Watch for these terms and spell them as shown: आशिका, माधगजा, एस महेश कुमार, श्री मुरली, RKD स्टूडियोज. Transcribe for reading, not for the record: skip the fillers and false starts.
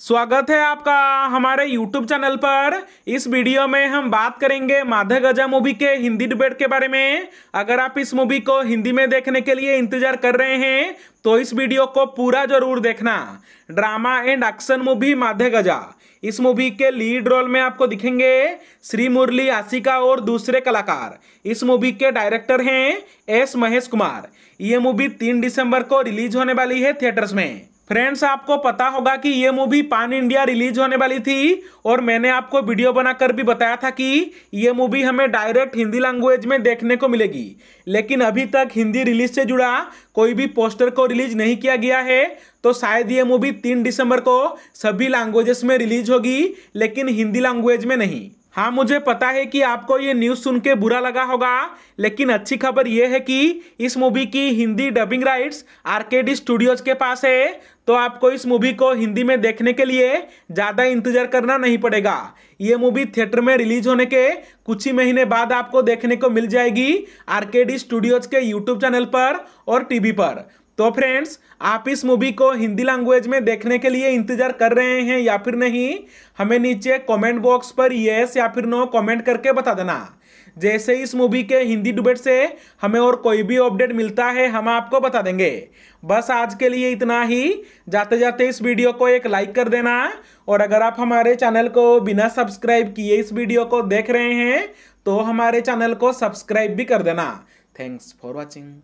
स्वागत है आपका हमारे YouTube चैनल पर। इस वीडियो में हम बात करेंगे माधगजा मूवी के हिंदी डिबेट के बारे में। अगर आप इस मूवी को हिंदी में देखने के लिए इंतजार कर रहे हैं तो इस वीडियो को पूरा जरूर देखना। Drama and action movie माधगजा, इस मूवी के लीड रोल में आपको दिखेंगे श्री मुरली, आशिका और दूसरे कलाकार। इस मूवी के डायरेक्टर हैं एस महेश कुमार। ये मूवी 3 दिसंबर को रिलीज होने वाली है थिएटर्स में। फ्रेंड्स, आपको पता होगा कि ये मूवी पैन इंडिया रिलीज होने वाली थी और मैंने आपको वीडियो बनाकर भी बताया था कि ये मूवी हमें डायरेक्ट हिंदी लैंग्वेज में देखने को मिलेगी, लेकिन अभी तक हिंदी रिलीज से जुड़ा कोई भी पोस्टर को रिलीज नहीं किया गया है। तो शायद ये मूवी 3 दिसंबर को सभी लैंग्वेजेस में रिलीज होगी, लेकिन हिंदी लैंग्वेज में नहीं। हाँ, मुझे पता है कि आपको ये न्यूज़ सुन के बुरा लगा होगा, लेकिन अच्छी खबर यह है कि इस मूवी की Hindi dubbing rights RKD स्टूडियोज के पास है, तो आपको इस मूवी को हिंदी में देखने के लिए ज़्यादा इंतजार करना नहीं पड़ेगा। ये मूवी थिएटर में रिलीज होने के कुछ ही महीने बाद आपको देखने को मिल जाएगी RKD स्टूडियोज के यूट्यूब चैनल पर और TV पर। तो फ्रेंड्स, आप इस मूवी को हिंदी लैंग्वेज में देखने के लिए इंतजार कर रहे हैं या फिर नहीं, हमें नीचे कमेंट बॉक्स पर येस या फिर नो कमेंट करके बता देना। जैसे इस मूवी के हिंदी डिबेट से हमें और कोई भी अपडेट मिलता है हम आपको बता देंगे। बस आज के लिए इतना ही। जाते जाते इस वीडियो को एक लाइक कर देना, और अगर आप हमारे चैनल को बिना सब्सक्राइब किए इस वीडियो को देख रहे हैं तो हमारे चैनल को सब्सक्राइब भी कर देना। Thanks for watching.